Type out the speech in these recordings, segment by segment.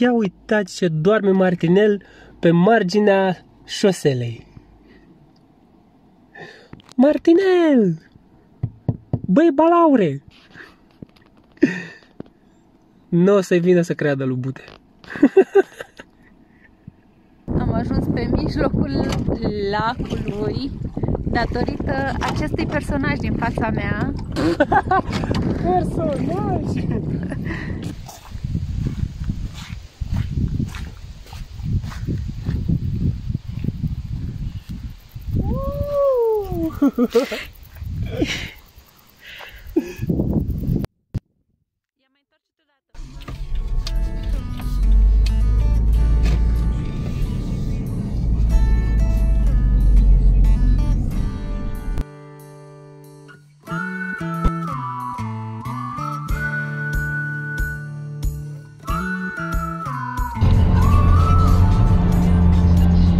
Ia uitați ce doarme martinel pe marginea șoselei. Martinel! Băi, balaure! Nu o să-i vină să creadă lui Bute. Am ajuns pe mijlocul lacului datorită acestui personaj din fața mea. Personaj!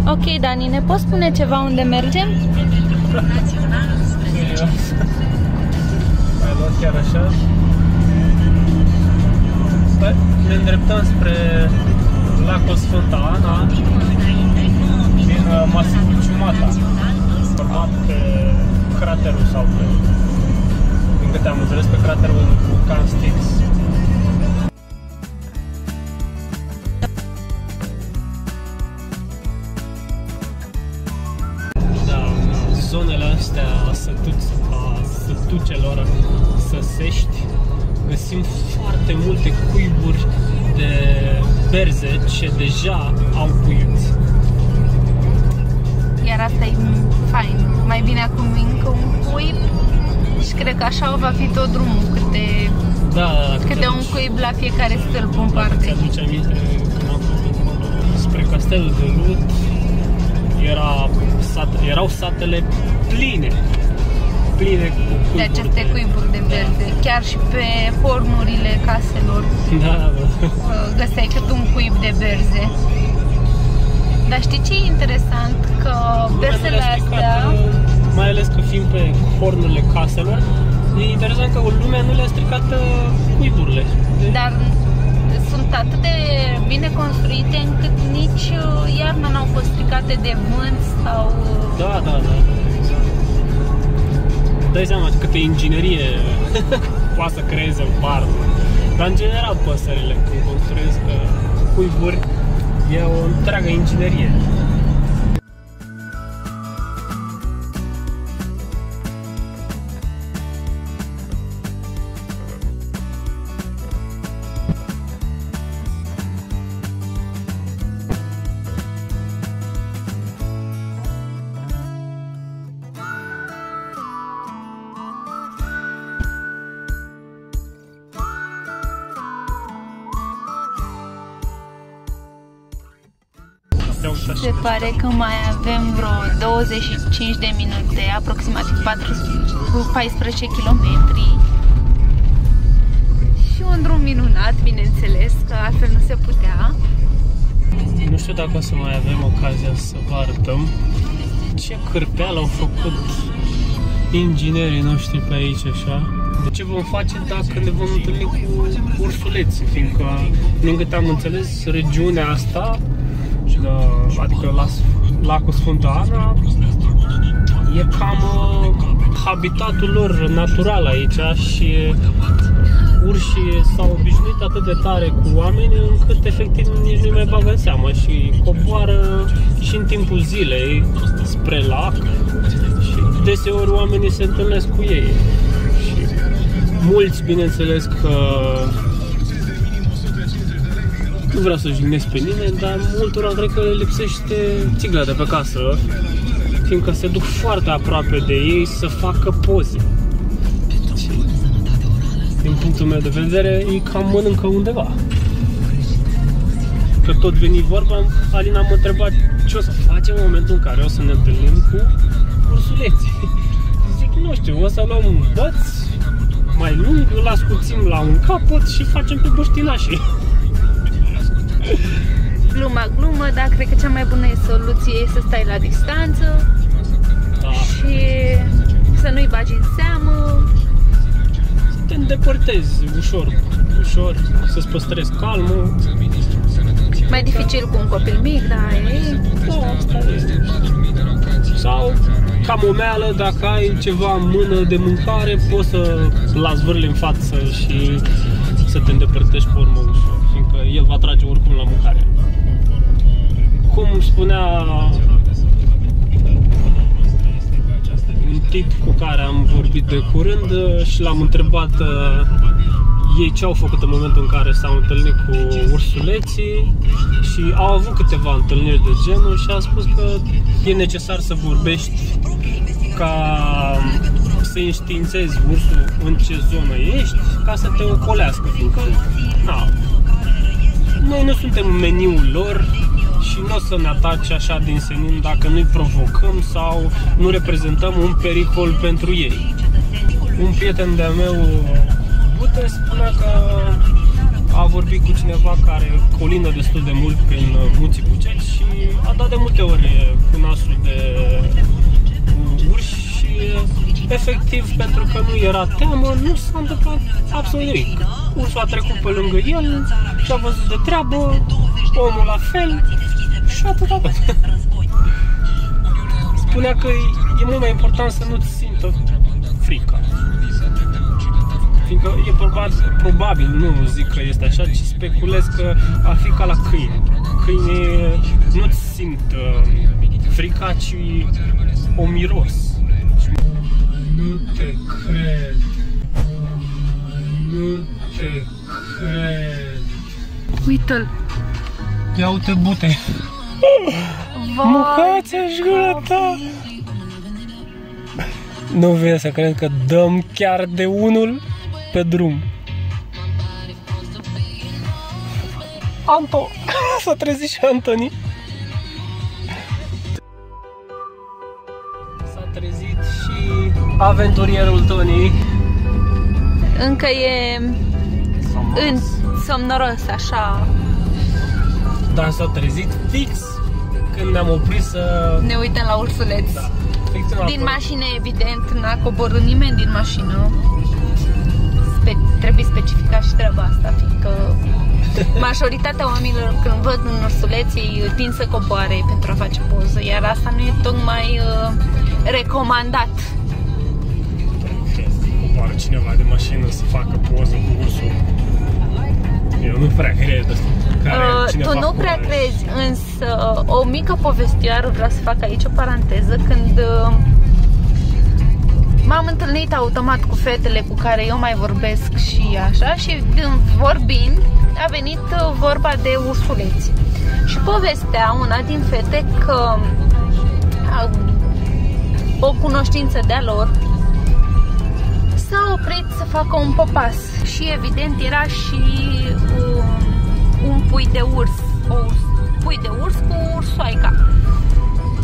Ok, Dani, ne poți spune ceva unde mergem? Naționalul spre 10. Ai luat chiar așa? Stai, ne îndreptăm spre lacul Sfânta Ana din masivul Ciomatu, format pe craterul sau pe, din câte am înțeles, pe craterul unui vulcan Styx. Zonele astea a sătucelor săsești, găsim foarte multe cuiburi de berze ce deja au puiuți. Iar asta e fain. Mai bine acum încă un cuib și cred că așa va fi tot drumul, câte un cuib la fiecare stâlp în parte. Ți-aduce aminte spre Castelul de Lut? Erau satele pline cu aceste cuiburi de verde, da. Chiar și pe formurile caselor, da, da. Găseai cât un cuib de berze. Dar știi ce e interesant? Că berzele astea, mai ales că fiind pe formurile caselor, e interesant că lumea nu le-a stricat cuiburile. Dar sunt atât de bine construite încât nici iarna n-au fost stricate de vânt sau... Da, da, da, exact. Dai seama câtă inginerie poate să creeze în parc. Dar în general păsările, când construiesc cuiburi, e o întreagă inginerie. Se pare că mai avem vreo 25 de minute, aproximativ 14 km. Și un drum minunat, bineînțeles, că altfel nu se putea. Nu știu dacă o să mai avem ocazia să vă arătăm ce cârpeală au făcut inginerii noștri pe aici, așa. Ce vom face dacă ne vom întâlni cu ursuleții, fiindcă, din câte am înțeles, regiunea asta, adică lacul Sfânta Ana, e cam habitatul lor natural aici și urșii s-au obișnuit atât de tare cu oamenii încât efectiv nici nu-i mai bagă în seamă și coboară și în timpul zilei spre lac și deseori oamenii se întâlnesc cu ei. Și mulți, bineînțeles că nu vreau să jignesc pe nimeni, dar multora cred că le lipsește țigla de pe casă, fiindcă se duc foarte aproape de ei să facă poze. Și, din punctul meu de vedere, ei cam mănâncă undeva. Că tot veni vorba, Alina m-a întrebat ce o să facem în momentul în care o să ne întâlnim cu ursuleții. Zic, nu știu, o să luăm băți mai lung, îl ascuțim la un capăt și facem pe băștinașii. Glumă, dar cred că cea mai bună soluție e să stai la distanță, da. Și să nu-i bagi în seamă. Să te îndepărtezi ușor, ușor, să-ți păstrezi calmul. mai dificil cu un copil mic, dar e... Sau ca momeală, dacă ai ceva în mână de mâncare, poți să las vârle în față și să te îndepărtești pe urmă ușor, fiindcă el va trage oricum la mâncare. Cum spunea un tip cu care am vorbit de curând și l-am întrebat ei ce au făcut în momentul în care s-au întâlnit cu ursuleții și au avut câteva întâlniri de genul și a spus că e necesar să vorbești ca să înștiințezi ursul în ce zonă ești ca să te ocolească, fiindcă na, noi nu suntem meniul lor și nu o să ne ataci așa din senin dacă nu-i provocăm sau nu reprezentăm un pericol pentru ei. Un prieten de-al meu, Bute, spunea că a vorbit cu cineva care colină destul de mult prin munții Buceți și a dat de multe ori cu nasul de urși și efectiv, pentru că nu era teamă, nu s-a întâmplat absolut nimic. Ursul a trecut pe lângă el și a văzut de treabă, omul la fel și atâta. Spunea că e mult mai important să nu-ți simtă frica. Fiindcă e probabil, nu zic că este așa, ci speculez că ar fi ca la câine. Câine nu-ți simt frica, ci o miros. Nu te cred. Nu te cred. Uite-l. Ia uite, Bute. Mâncați-și gura ta. Nu vine să cred că dăm chiar de unul pe drum. Anto! S-a trezit și Antoni. S-a trezit și aventurierul Tony. Încă e somnoros, așa. Dar s-a trezit fix când ne-am oprit să... ne uităm la ursuleți. Da. Din mașină, evident, n-a coborât nimeni din mașină. Trebuie specificat și treaba asta, fiindcă majoritatea oamenilor, când văd un ursuleț, ei tind să coboare pentru a face poză, iar asta nu e tocmai recomandat. Coboară cineva de mașină să facă poză cu ursul? Eu nu prea cred asta. Tu nu prea crezi, însă o mică povestioară, vreau să fac aici o paranteză, când m-am întâlnit automat cu fetele cu care eu mai vorbesc și așa, și vorbind a venit vorba de ursuleți. Și povestea una din fete că o cunoștință de-a lor s-a oprit să facă un popas și evident era și un pui de urs, cu ursoaica.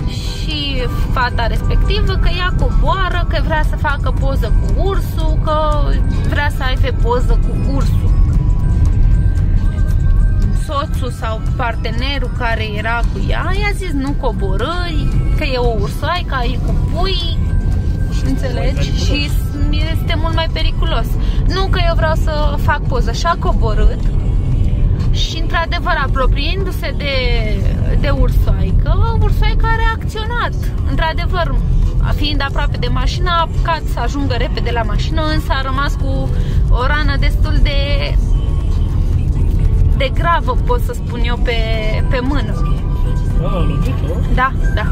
Și fata respectivă că ea coboară, că vrea să facă poză cu ursul, că vrea să aibă poză cu ursul. Soțul sau partenerul care era cu ea i-a zis nu coboră, că e o ursoaică, e cu pui, înțelegi? Și este mult mai periculos. Nu, că eu vreau să fac poză. Și a coborât și, într-adevăr, apropiindu-se de ursoaică, ursoaica a reacționat. Într-adevăr, fiind aproape de mașină, a apucat să ajungă repede la mașină, însă a rămas cu o rană destul de gravă, pot să spun eu, pe mână. A lovit-o? Da, da.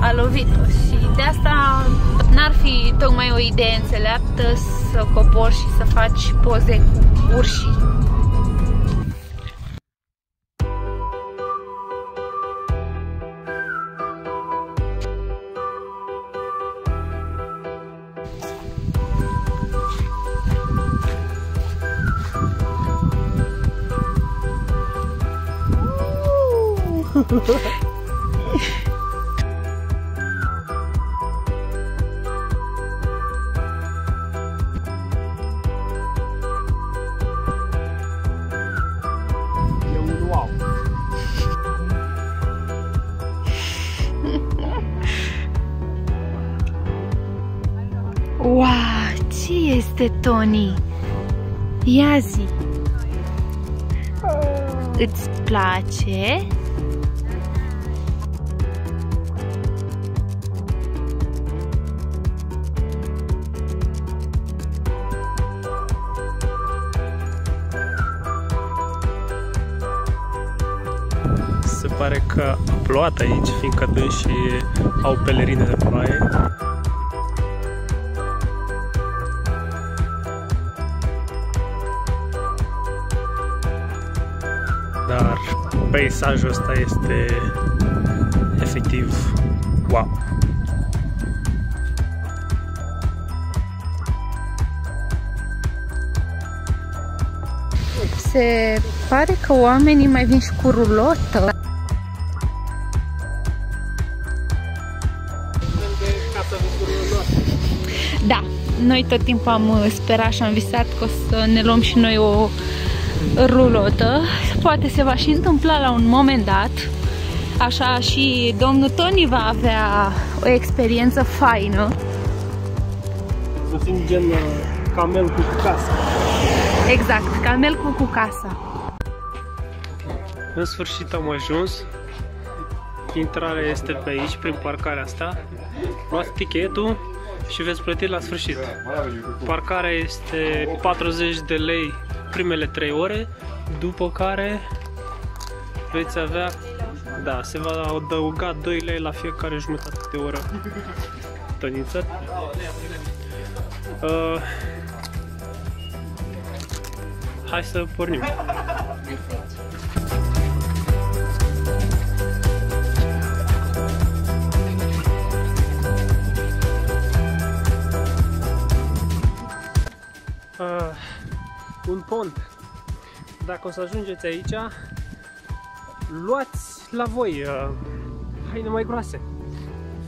A lovit-o. Și de asta n-ar fi tocmai o idee înțeleaptă să cobori și să faci poze cu urșii. Wow, ce este, Tony? Ia zi. Îți place? Se pare că a plouat aici, fiindcă dânsii au pelerine de ploaie. Dar peisajul ăsta este efectiv wow! Se pare că oamenii mai vin și cu rulotă. Da, noi tot timpul am sperat și am visat că o să ne luăm și noi o rulotă. Poate se va și întâmpla la un moment dat. Așa și domnul Tony va avea o experiență faină. Să fim gen camel cu casă. Exact, camel cu casa. În sfârșit am ajuns. Intrarea este pe aici, prin parcarea asta. Luați tichetul și veți plăti la sfârșit. Parcarea este 40 de lei primele 3 ore, după care veți avea, da, se va adăuga 2 lei la fiecare jumătate de oră. Toniță. Hai să pornim! Un pont. Dacă o să ajungeți aici, luați la voi haine mai groase,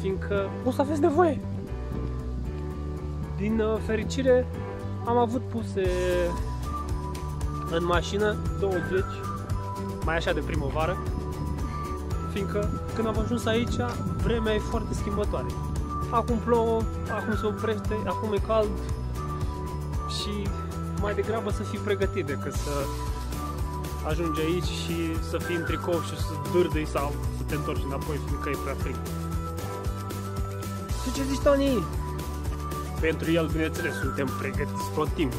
fiindcă o să aveți nevoie. Din fericire am avut puse în mașină 20, mai așa de primăvară, fiindcă când am ajuns aici, vremea e foarte schimbătoare. Acum plouă, acum se oprește, acum e cald și mai degrabă să fii pregătit decât să ajungi aici și să fii în tricou și să dârdâi sau să te întorci înapoi, fiindcă e prea frig. Și ce zici, Tony? Pentru el, bineînțeles, suntem pregătiți tot timpul.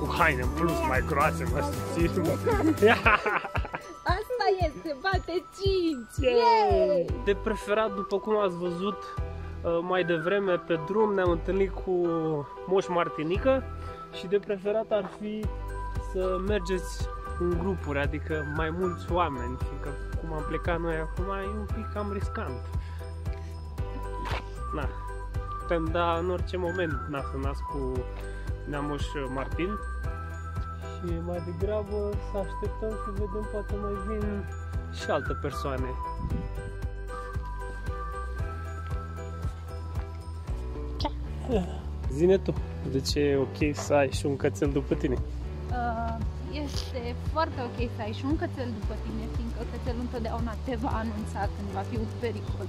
Cu haine în plus mai groase, mă susțin. Asta este, bate 5! Yeah! De preferat, după cum ați văzut mai devreme pe drum, ne-am întâlnit cu moș Martinică și de preferat ar fi să mergeți în grupuri, adică mai mulți oameni, fiindcă cum am plecat noi acum e un pic cam riscant. Na, putem da în orice moment nas cu neamoș Martin și mai degrabă să așteptăm să vedem, poate mai vin și alte persoane. Zine tu, de ce e ok să ai și un cățel după tine? Este foarte ok să ai și un cățel după tine, fiindcă cățelul întotdeauna te va anunța când va fi un pericol.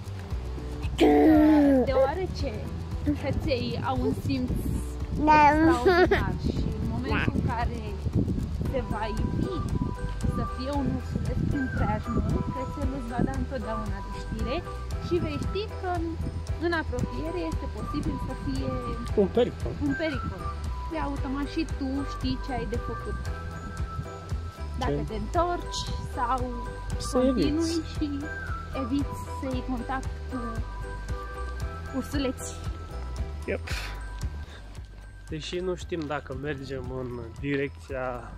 Deoarece căței au un simț extraordinar și în momentul în care se va ivi să fie un ursuleț prin preajmă, cățelul îți va da întotdeauna de știre și vei ști că în apropiere este posibil să fie un pericol. De automat și tu știi ce ai de făcut. Dacă te întorci sau să continui și eviți să iei contact cu ursuleții. Yep. Deși nu știm dacă mergem în direcția...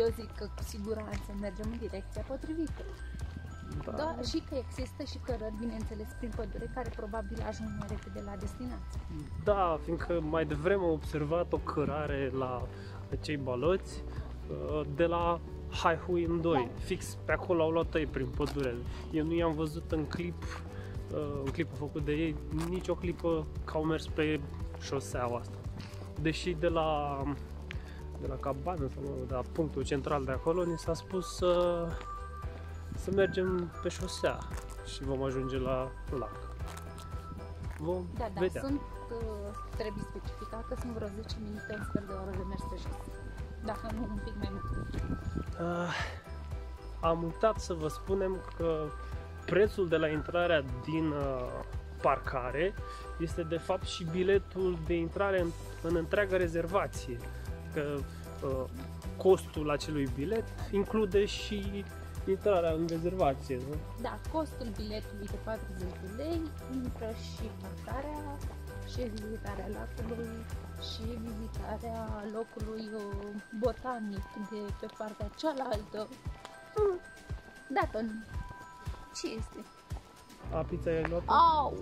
Eu zic că cu siguranță mergem în direcția potrivită. Da. Da, și că există și cărări, bineînțeles, prin pădure, care probabil ajung mai repede la destinație. Da, fiindcă mai devreme am observat o cărare la acei baloți de la Hi-Hui M2. Da. Fix pe acolo au luat ei prin pădure. Eu nu i-am văzut în clip, făcut de ei, nici o clipă că au mers pe șoseaua asta. Deși de la cabană sau de la punctul central de acolo ni s-a spus să mergem pe șosea și vom ajunge la lac. Vom vedea. Trebuie specificat că sunt vreo 10 minute, un sfert de oră de mers pe jos. dacă nu un pic mai mult? Am uitat să vă spunem că prețul de la intrarea din parcare este de fapt și biletul de intrare în întreaga rezervație. Că costul acelui bilet include și intrarea în rezervație, nu? Da, costul biletului de 40 de lei intră și parcarea, și vizitarea lacului, și vizitarea locului botanic de pe partea cealaltă. Dată, ce este? A, pizza e luată? Au!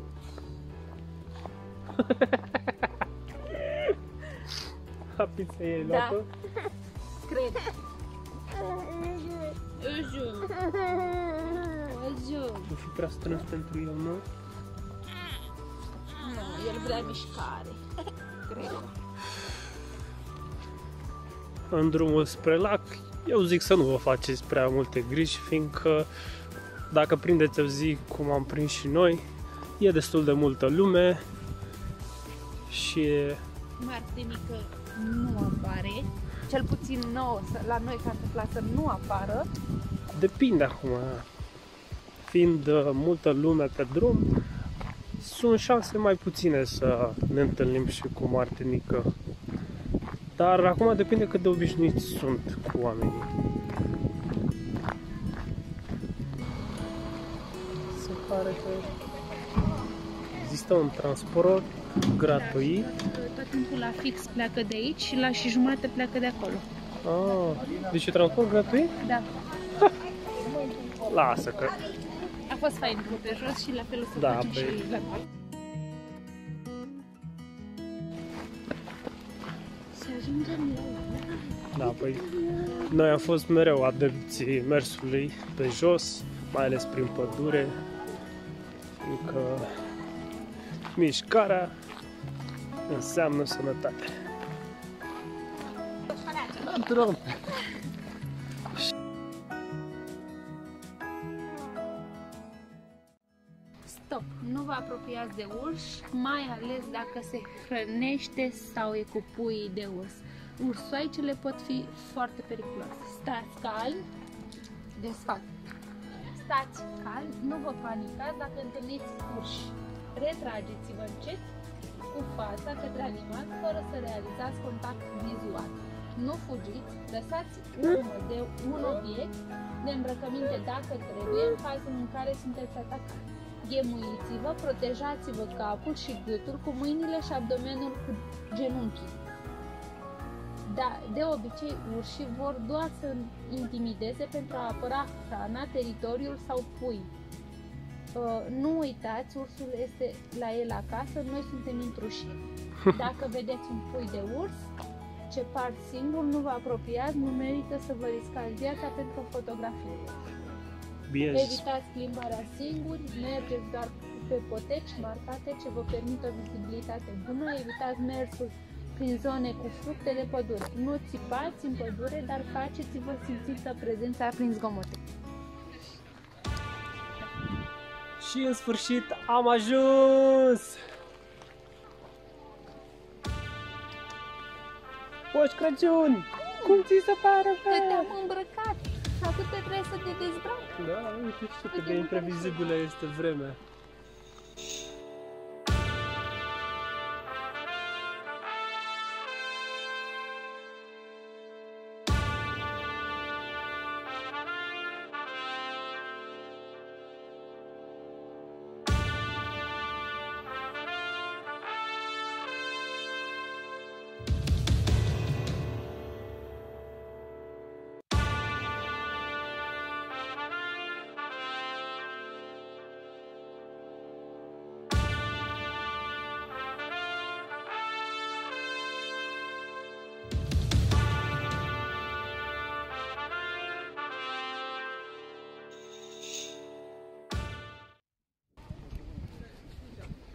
A, pizza e luată? Da, cred. Îl jur. Nu fi prea strâns pentru el, nu? Nu, el vrea mișcare, cred. În drumul spre lac, eu zic să nu vă faceți prea multe griji, fiindcă dacă prindeți o zi cum am prins și noi, e destul de multă lume și... Martinică nu apare, cel puțin nouă, la noi ca întâmplat să nu apară. Depinde acum, fiind multă lume pe drum, sunt șanse mai puține să ne întâlnim și cu Martinică. Dar acum depinde cât de obișnuiți sunt cu oamenii. Se pare că există un transport gratuit. Da, tot timpul la fix pleacă de aici și la și jumate pleacă de acolo. Ah, deci e transport gratuit? Da. Lasă că... A fost fain pe jos și la fel o să facem și la fel. Da, păi, noi am fost mereu adepții mersului pe jos, mai ales prin pădure, fiindcă mișcarea înseamnă sănătate. Stop! Nu vă apropiați de urs, mai ales dacă se hrănește sau e cu puii de urs. Ursoaicele pot fi foarte periculoase. Stați calmi, stați calmi, nu vă panicați dacă întâlniți urși. Retrageți-vă încet cu fața către animal fără să realizați contact vizual. Nu fugiți, lăsați urmă de un obiect de îmbrăcăminte dacă trebuie, în cazul în care sunteți atacați. Ghemuiți-vă, protejați-vă capul și gâtul cu mâinile și abdomenul cu genunchii. Da, de obicei, urșii vor doar să intimideze pentru a apăra hrana, teritoriul sau pui. Nu uitați, ursul este la el acasă, noi suntem intruși. Dacă vedeți un pui de urs ce par singur, nu vă apropiați, nu merită să vă riscați viața pentru o fotografie. Evitați plimbarea singuri, mergeți doar pe poteci marcate ce vă permit o vizibilitate bună, evitați mersul prin zone cu fructe de pădure. Nu țipați în pădure, dar faceți-vă simțită prezența prin zgomote. Și în sfârșit am ajuns! Moș Crăciun! Cum ți se pare? Că te-am îmbrăcat! Acum te trebuie să te dezbraci! Da, nu știu cât de imprevizibilă este vremea.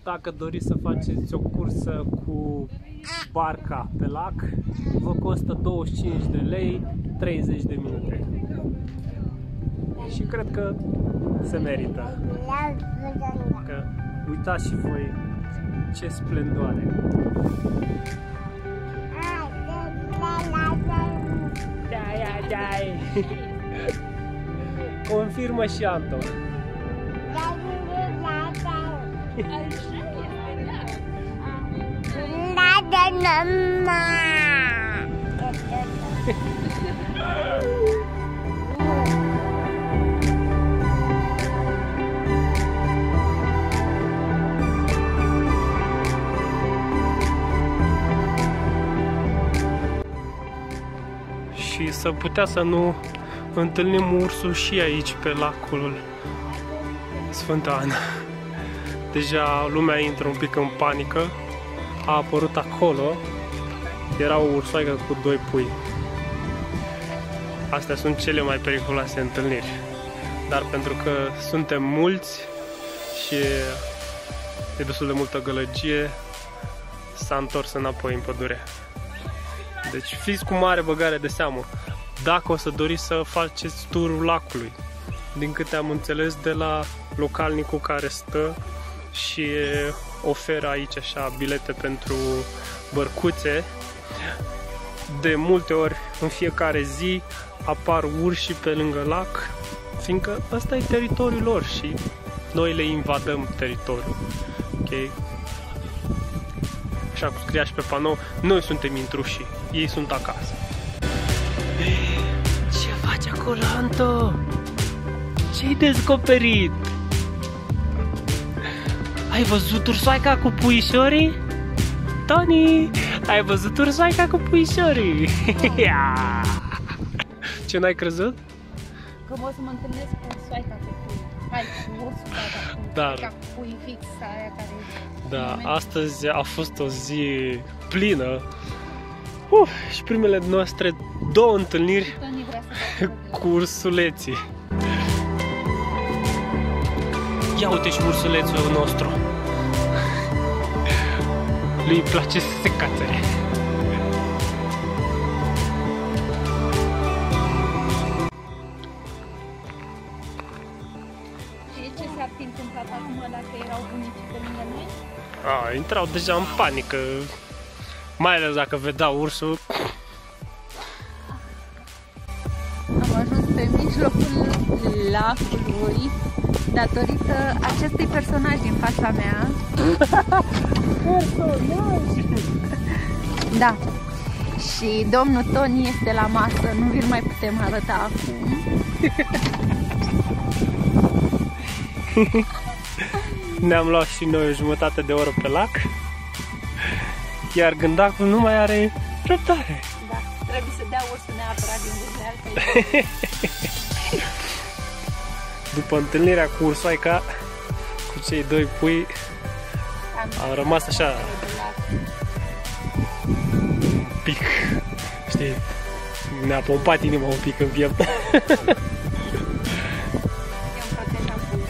Dacă doriți să faceți o cursă cu barca pe lac, vă costă 25 de lei, 30 de minute. Și cred că se merită. Că uitați și voi ce splendoare! Dai! Confirmă și Anton. Și să putea să nu întâlnim ursul și aici pe lacul Sfânta Ana. Deja lumea intră un pic în panică. A apărut acolo, era o ursoaică cu 2 pui. Astea sunt cele mai periculoase întâlniri. Dar pentru că suntem mulți și e destul de multă gălăgie, s-a întors înapoi în pădure. Deci fiți cu mare băgare de seamă dacă o să doriți să faceți turul lacului. Din câte am înțeles de la localnicul care stă și oferă aici așa bilete pentru bărcuțe, de multe ori în fiecare zi apar urși pe lângă lac, fiindcă ăsta e teritoriul lor și noi le invadăm teritoriul. Okay? Așa cum scria și pe panou, noi suntem intrușii, ei sunt acasă. Ce faci acolo, Anto? Ce-ai descoperit? Ai văzut ursoaica cu puișorii? Tony, ai văzut ursoaica cu puișorii? Ce, n-ai crezut? Că o să mă întâlnesc cu ursoaica cu pui. Hai, cu ursoaica cu dar... pui fix, aia care... Da, astăzi a fost o zi plină. Și primele noastre 2 întâlniri cu ursuleții. Ia uite și ursulețul nostru. Lui îi place să se cațăre. Și ce s-ar fi întâmplat acum dacă erau bunicii pe lângă noi? A, intrau deja în panică. Mai ales dacă vedeau ursul. Am ajuns pe mijlocul lacului datorită acestui personaj din fața mea. Da. Și domnul Tony este la masă, nu vi-l mai putem arăta acum. Ne-am luat și noi o jumătate de oră pe lac. Iar gândacul nu mai are răbdare. Da, trebuie să dea ursul neapărat din gândul. După întâlnirea cu ursoaica, cu cei 2 pui, am rămas așa un pic, știi, ne-a pompat inima un pic în piept. Eu protejam puiul.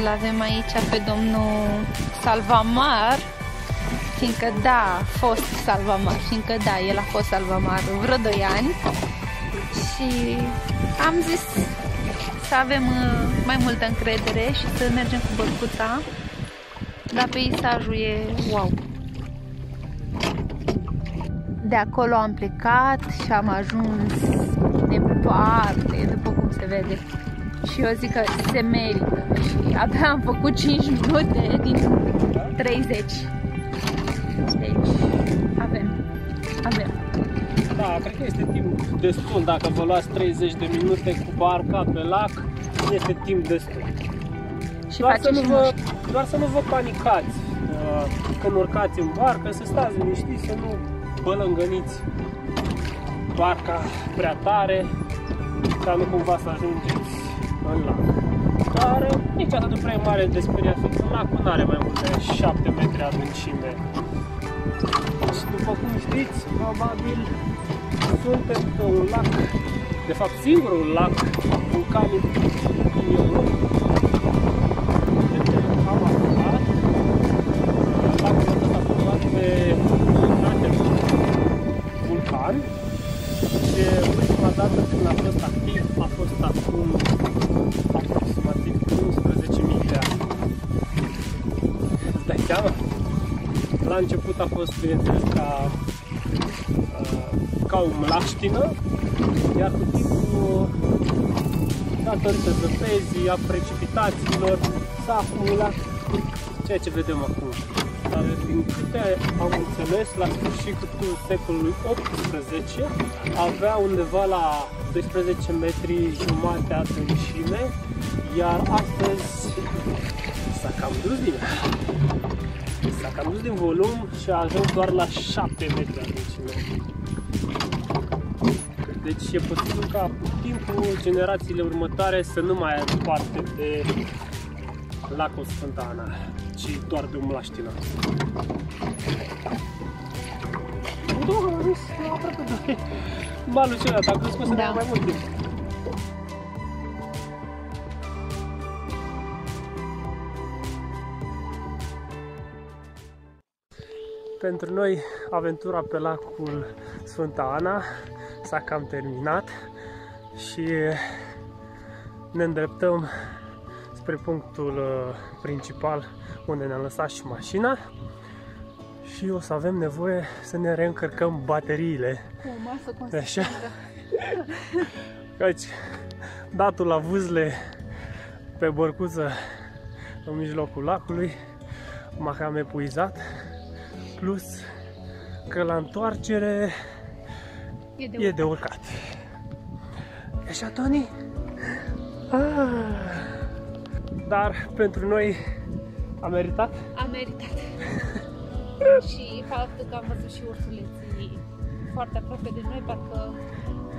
Îl avem aici pe domnul Salvamar, fiindcă da, el a fost Salvamar vreo 2 ani. Și am zis să avem mai multă încredere și să mergem cu bărcuța, dar peisajul e wow! De acolo am plecat și am ajuns departe, după cum se vede. Și eu zic că se merită și abia am făcut 5 minute din 30. Deci avem. Da, cred că este timp destul, dacă vă luați 30 de minute cu barca pe lac, este timp destul. Și doar să nu vă panicați când urcați în barcă, să stați liniștiți, să nu bălângăniți barca prea tare, ca nu cumva să ajungeți în lac. Dar nici atât de prea mare de speriat, fiindcă lacul nu are mai mult de 7 metri adâncime. Și după cum știți, probabil suntem pe un lac, de fapt singurul lac vulcanic din Europa, este Hava Vulcan. Lacul acesta a fost luat pe un crater vulcan și ultima dată când a fost activ a fost acum aproximativ 11.000 de ani. Îți dai seama? La început a fost, bineînțeles, ca ca o mlaștină, iar cu timpul, datorită zăpezii, a precipitațiilor, s-a acumulat ceea ce vedem acum. Dar din câte am înțeles, la sfârșitul secolului XVIII avea undeva la 12 metri jumate adâncime, iar astăzi s-a cam dus din volum și a ajuns doar la 7 metri adâncime. Deci e posibil ca cu timpul generațiile următoare să nu mai aibă parte de lacul Sfânta Ana, ci doar de o mlaștină. Balul celălalt, a crezut că o să dea mai mult timp. Pentru noi, aventura pe lacul Sfânta Ana s-a cam terminat și ne îndreptăm spre punctul principal unde ne-am lăsat și mașina și o să avem nevoie să ne reîncărcăm bateriile. O masă constantă. Căci datul la vâzle pe bărcuță în mijlocul lacului m-a cam epuizat, plus că la întoarcere e de urcat. E așa, Toni? Dar pentru noi a meritat? A meritat. Și faptul că am văzut și ursuleții foarte aproape de noi, parcă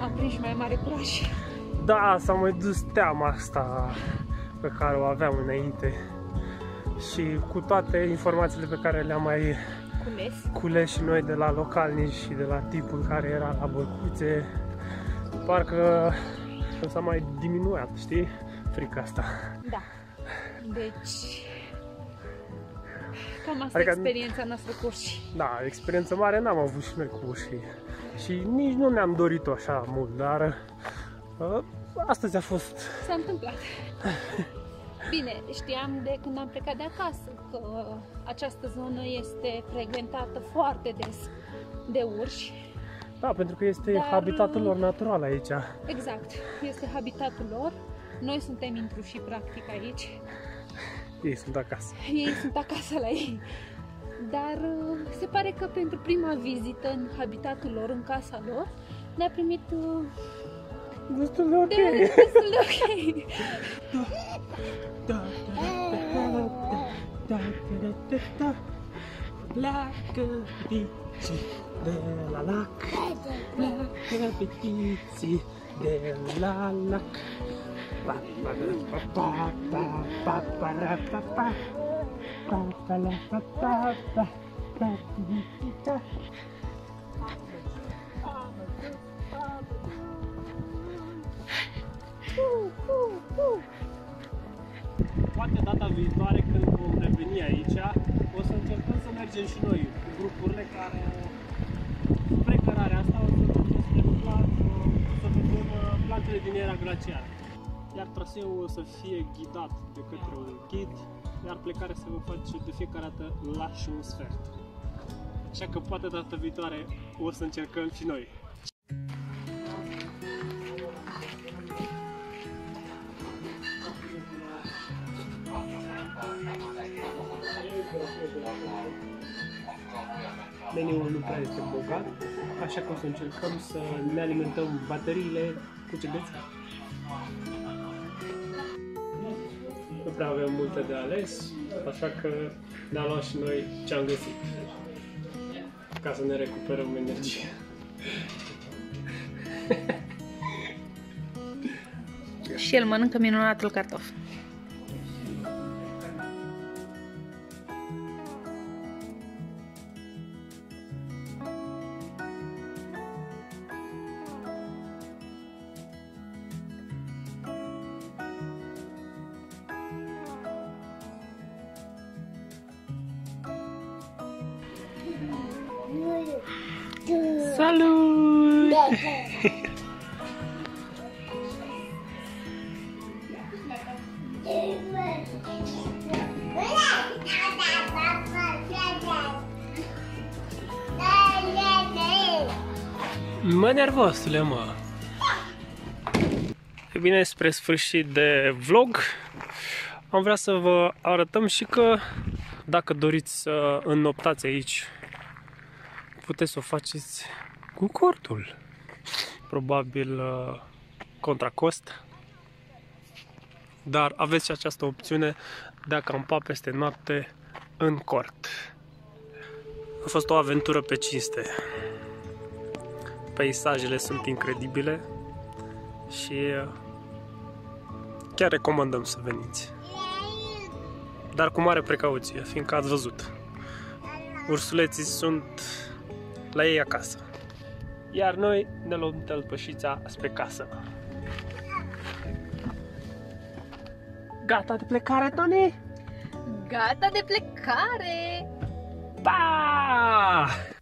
am prins mai mare curaj. Da, s-a mai dus teama asta pe care o aveam înainte. Și cu toate informațiile pe care le-am mai cules și noi de la localnici și de la tipul care era la bărcuțe, parcă s-a mai diminuat, știi, frica asta. Da, deci cam asta e experiența noastră cu urși. Da, experiență mare n-am avut și noi cu urșii și nici nu ne-am dorit-o așa mult, dar astăzi a fost... S-a întâmplat. Bine, știam de când am plecat de acasă că această zonă este frecventată foarte des de urși. Da, pentru că este habitatul lor natural aici. Exact, este habitatul lor. Noi suntem intruși practic aici. Ei sunt acasă. Ei sunt acasă la ei. Dar se pare că pentru prima vizită în habitatul lor, în casa lor, ne-a primit... destul de ok. Pleacă pitiții de la lac, pleacă pitiții de la lac. Poate data viitoare când vom reveni aici, o să încercăm să mergem și noi cu grupurile care cu precărarea asta o să mergem spre plantele din era glaciară. Iar traseul o să fie ghidat de către un ghid, iar plecarea se va face de fiecare dată la și un sfert. Așa că poate data viitoare o să încercăm și noi. Meniul nu prea este bogat, așa că o să încercăm să ne alimentăm bateriile cu ce găsim. Nu prea avem multe de ales, așa că ne-am luat și noi ce am găsit, ca să ne recuperăm energia. Și el mănâncă minunatul cartof. Salut! Mă, nervosule, mă! E bine, spre sfârșit de vlog, am vrea să vă arătăm și că dacă doriți să înnoptați aici, puteți să o faceți cu cortul. Probabil contra cost. Dar aveți și această opțiune de a campa peste noapte în cort. A fost o aventură pe cinste. Peisajele sunt incredibile și chiar recomandăm să veniți. Dar cu mare precauție, fiindcă ați văzut, ursuleții sunt la ei acasă. Iar noi ne luăm tălpășița spre casă. Gata de plecare, Toni? Gata de plecare! Pa!